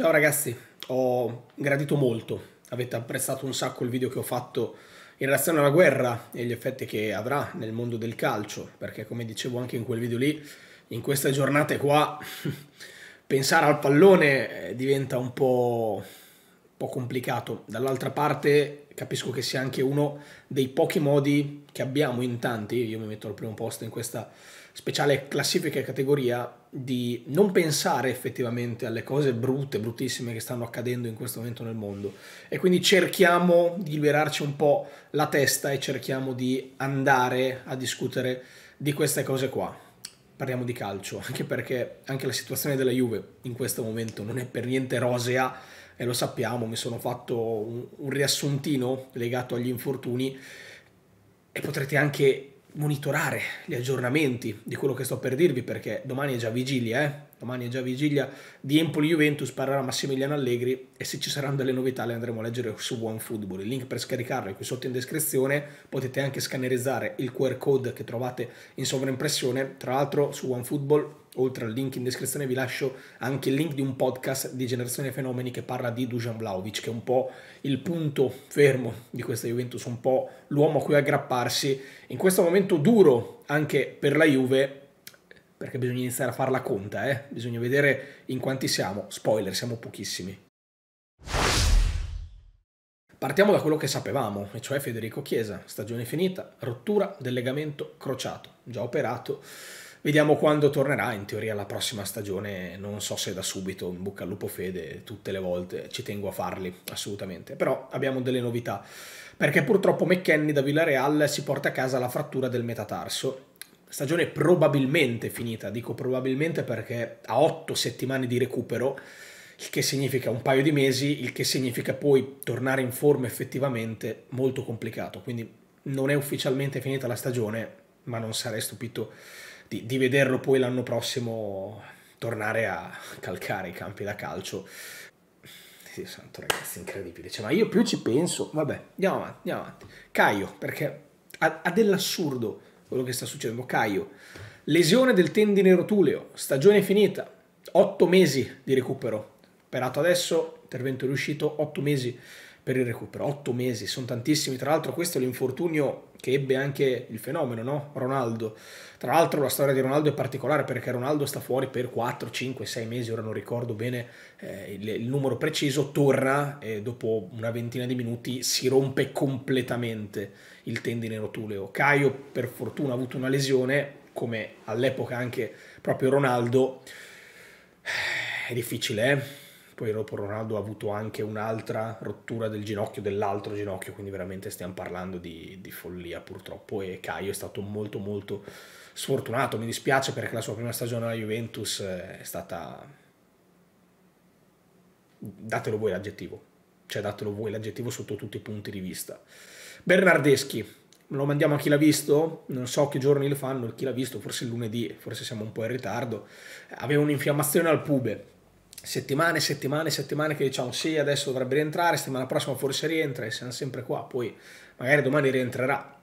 Ciao ragazzi, ho gradito molto, avete apprezzato un sacco il video che ho fatto in relazione alla guerra e gli effetti che avrà nel mondo del calcio, perché come dicevo anche in quel video lì, in queste giornate qua pensare al pallone diventa un po' complicato. Dall'altra parte capisco che sia anche uno dei pochi modi che abbiamo in tanti, io mi metto al primo posto in questa speciale classifica e categoria, di non pensare effettivamente alle cose brutte, bruttissime che stanno accadendo in questo momento nel mondo, e quindi cerchiamo di liberarci un po' la testa e cerchiamo di andare a discutere di queste cose qua. Parliamo di calcio, anche perché anche la situazione della Juve in questo momento non è per niente rosea, e lo sappiamo, mi sono fatto un riassuntino legato agli infortuni e potrete anche monitorare gli aggiornamenti di quello che sto per dirvi, perché domani è già vigilia, domani è già vigilia di Empoli-Juventus, parlerà Massimiliano Allegri e se ci saranno delle novità le andremo a leggere su OneFootball. Il link per scaricarlo è qui sotto in descrizione, potete anche scannerizzare il QR code che trovate in sovraimpressione. Tra l'altro su OneFootball, oltre al link in descrizione, vi lascio anche il link di un podcast di Generazione Fenomeni che parla di Dusan Vlahovic, che è un po' il punto fermo di questa Juventus, un po' l'uomo a cui aggrapparsi in questo momento duro anche per la Juve, perché bisogna iniziare a farla conta, bisogna vedere in quanti siamo. Spoiler, siamo pochissimi. Partiamo da quello che sapevamo, e cioè Federico Chiesa, stagione finita, rottura del legamento crociato, già operato. Vediamo quando tornerà, in teoria la prossima stagione, non so se da subito, in bocca al lupo Fede, tutte le volte ci tengo a farli, assolutamente. Però abbiamo delle novità, perché purtroppo McKennie da Villarreal si porta a casa la frattura del metatarso, stagione probabilmente finita, dico probabilmente perché ha 8 settimane di recupero, il che significa un paio di mesi, il che significa poi tornare in forma effettivamente molto complicato, quindi non è ufficialmente finita la stagione, ma non sarei stupito di vederlo poi l'anno prossimo tornare a calcare i campi da calcio. Sì, santo ragazzi, incredibile. Cioè, ma io più ci penso. Vabbè, andiamo avanti, andiamo avanti. Kaio, perché ha dell'assurdo quello che sta succedendo. Kaio, lesione del tendine rotuleo, stagione finita, 8 mesi di recupero. Operato adesso, intervento riuscito, 8 mesi per il recupero. 8 mesi, sono tantissimi. Tra l'altro questo è l'infortunio che ebbe anche il fenomeno, no? Ronaldo. Tra l'altro la storia di Ronaldo è particolare, perché Ronaldo sta fuori per 4, 5, 6 mesi, ora non ricordo bene il numero preciso, torna e dopo una ventina di minuti si rompe completamente il tendine rotuleo. Kaio per fortuna ha avuto una lesione, come all'epoca anche proprio Ronaldo, è difficile, Poi dopo Ronaldo ha avuto anche un'altra rottura del ginocchio, dell'altro ginocchio, quindi veramente stiamo parlando di follia purtroppo, e Kaio è stato molto molto sfortunato. Mi dispiace perché la sua prima stagione alla Juventus è stata... datelo voi l'aggettivo, cioè datelo voi l'aggettivo sotto tutti i punti di vista. Bernardeschi, lo mandiamo a chi l'ha visto, non so che giorni lo fanno, chi l'ha visto, forse il lunedì, forse siamo un po' in ritardo, aveva un'infiammazione al pube. Settimane, settimane, settimane che diciamo sì, adesso dovrebbe rientrare, settimana prossima forse rientra e siamo sempre qua, poi magari domani rientrerà.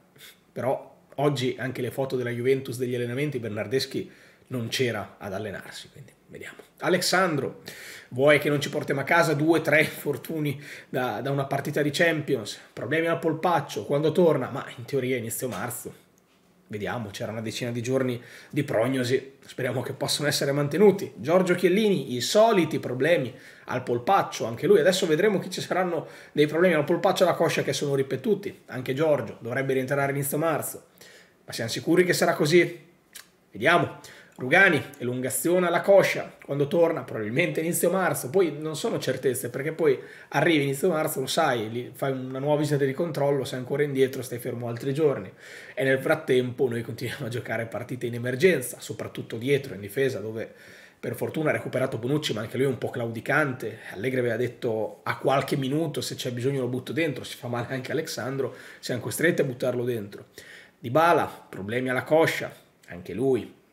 Però oggi anche le foto della Juventus degli allenamenti, Bernardeschi non c'era ad allenarsi, quindi vediamo. Alessandro, vuoi che non ci portiamo a casa 2-3 infortuni da una partita di Champions, problemi al polpaccio, quando torna? Ma in teoria inizio marzo. Vediamo, c'era una decina di giorni di prognosi, speriamo che possano essere mantenuti. Giorgio Chiellini, i soliti problemi al polpaccio, anche lui. Adesso vedremo che ci saranno dei problemi al polpaccio e alla coscia che sono ripetuti. Anche Giorgio dovrebbe rientrare inizio marzo, ma siamo sicuri che sarà così? Vediamo. Rugani, elungazione alla coscia, quando torna probabilmente inizio marzo, poi non sono certezze perché poi arrivi inizio marzo, lo sai, fai una nuova visita di controllo, sei ancora indietro, stai fermo altri giorni e nel frattempo noi continuiamo a giocare partite in emergenza, soprattutto dietro in difesa, dove per fortuna ha recuperato Bonucci, ma anche lui è un po' claudicante. Allegri aveva detto a qualche minuto se c'è bisogno lo butto dentro, si fa male anche Alessandro, siamo costretti a buttarlo dentro. Dybala, problemi alla coscia, anche lui.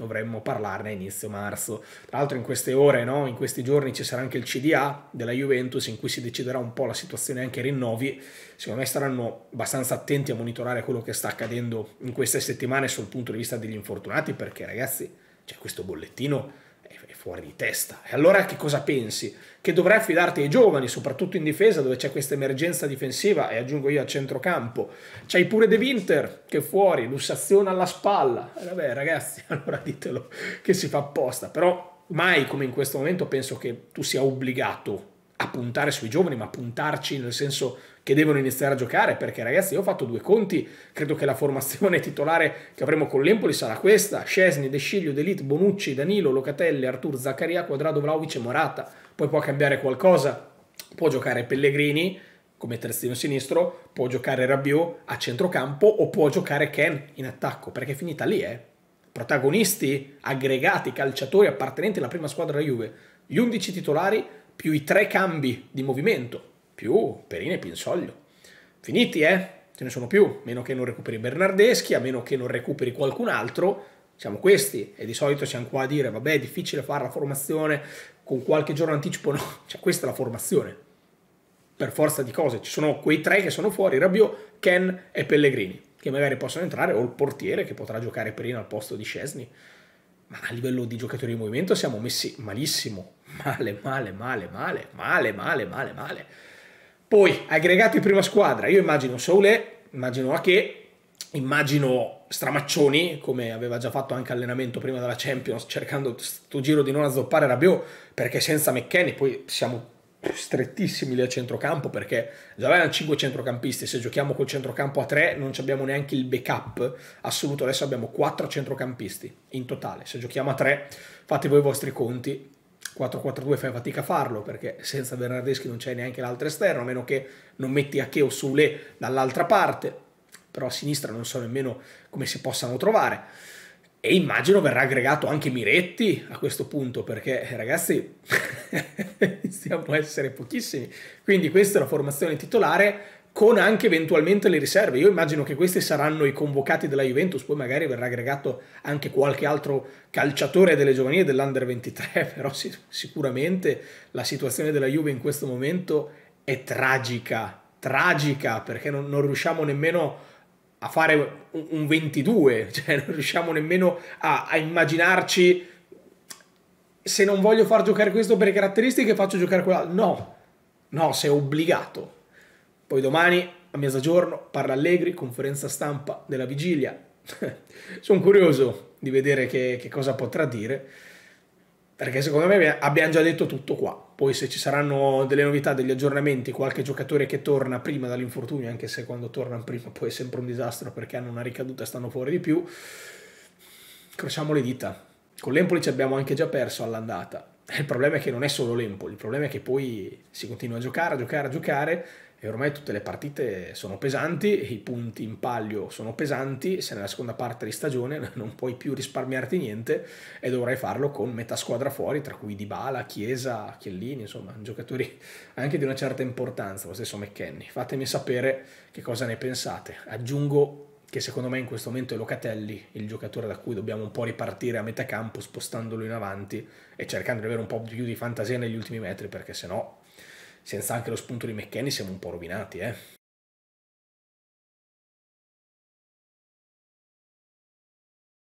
Dovremmo parlarne a inizio marzo. Tra l'altro in queste ore, no? In questi giorni ci sarà anche il CDA della Juventus in cui si deciderà un po' la situazione anche ai rinnovi. Secondo me saranno abbastanza attenti a monitorare quello che sta accadendo in queste settimane sul punto di vista degli infortunati, perché ragazzi, cioè, questo bollettino è è fuori di testa. E allora che cosa pensi? Che dovrai affidarti ai giovani, soprattutto in difesa, dove c'è questa emergenza difensiva, e aggiungo io a centrocampo. C'hai pure De Winter, che è fuori, lussazione alla spalla. Vabbè ragazzi, allora ditelo che si fa apposta. Però mai come in questo momento penso che tu sia obbligato a puntare sui giovani, ma puntarci nel senso che devono iniziare a giocare, perché ragazzi io ho fatto due conti, credo che la formazione titolare che avremo con l'Empoli sarà questa: Szczesny, De Sciglio, De Ligt, Bonucci, Danilo, Locatelli, Artur, Zaccaria, Quadrado, Vlahovic e Morata. Poi può cambiare qualcosa, può giocare Pellegrini come terzino sinistro, può giocare Rabiot a centrocampo o può giocare Ken in attacco, perché è finita lì, protagonisti, aggregati, calciatori appartenenti alla prima squadra della Juve, gli 11 titolari più i 3 cambi di movimento, più Perin e Pinsoglio. Finiti, ce ne sono più, a meno che non recuperi Bernardeschi, a meno che non recuperi qualcun altro, siamo questi, e di solito siamo qua a dire, vabbè, è difficile fare la formazione, con qualche giorno anticipo no, cioè questa è la formazione, per forza di cose, ci sono quei 3 che sono fuori, Rabiot, Ken e Pellegrini, che magari possono entrare, o il portiere che potrà giocare Perin al posto di Szczesny. Ma a livello di giocatori in movimento siamo messi malissimo, male. Poi aggregati prima squadra, io immagino Soulè, immagino Ake, immagino Stramaccioni, come aveva già fatto anche allenamento prima della Champions, cercando sto giro di non azzoppare Rabiot, perché senza McKennie poi siamo strettissimi lì a centrocampo, perché già avevano 5 centrocampisti, se giochiamo col centrocampo a 3 non abbiamo neanche il backup assoluto, adesso abbiamo 4 centrocampisti in totale, se giochiamo a 3 fate voi i vostri conti, 4-4-2 fai fatica a farlo, perché senza Bernardeschi non c'è neanche l'altro esterno, a meno che non metti Ake o Soulè dall'altra parte, però a sinistra non so nemmeno come si possano trovare. E immagino verrà aggregato anche Miretti a questo punto, perché ragazzi iniziamo a essere pochissimi. Quindi questa è la formazione titolare con anche eventualmente le riserve. Io immagino che questi saranno i convocati della Juventus, poi magari verrà aggregato anche qualche altro calciatore delle giovanili dell'Under 23, però sicuramente la situazione della Juve in questo momento è tragica, tragica, perché non riusciamo nemmeno a fare un 22, cioè non riusciamo nemmeno a immaginarci, se non voglio far giocare questo per le caratteristiche faccio giocare quell'altro, no, sei obbligato. Poi domani a mezzogiorno parla Allegri, conferenza stampa della vigilia, sono curioso di vedere che cosa potrà dire, perché secondo me abbiamo già detto tutto qua. Poi se ci saranno delle novità, degli aggiornamenti, qualche giocatore che torna prima dall'infortunio, anche se quando tornano prima poi è sempre un disastro perché hanno una ricaduta e stanno fuori di più, crociamo le dita. Con l'Empoli ci abbiamo anche già perso all'andata. Il problema è che non è solo l'Empoli, il problema è che poi si continua a giocare, a giocare, a giocare, e ormai tutte le partite sono pesanti, i punti in palio sono pesanti, se nella seconda parte di stagione non puoi più risparmiarti niente e dovrai farlo con metà squadra fuori, tra cui Dybala, Chiesa, Chiellini, insomma giocatori anche di una certa importanza, lo stesso McKennie. Fatemi sapere che cosa ne pensate. Aggiungo che secondo me in questo momento è Locatelli il giocatore da cui dobbiamo un po' ripartire a metà campo, spostandolo in avanti e cercando di avere un po' più di fantasia negli ultimi metri, perché sennò senza anche lo spunto di McKennie siamo un po' rovinati.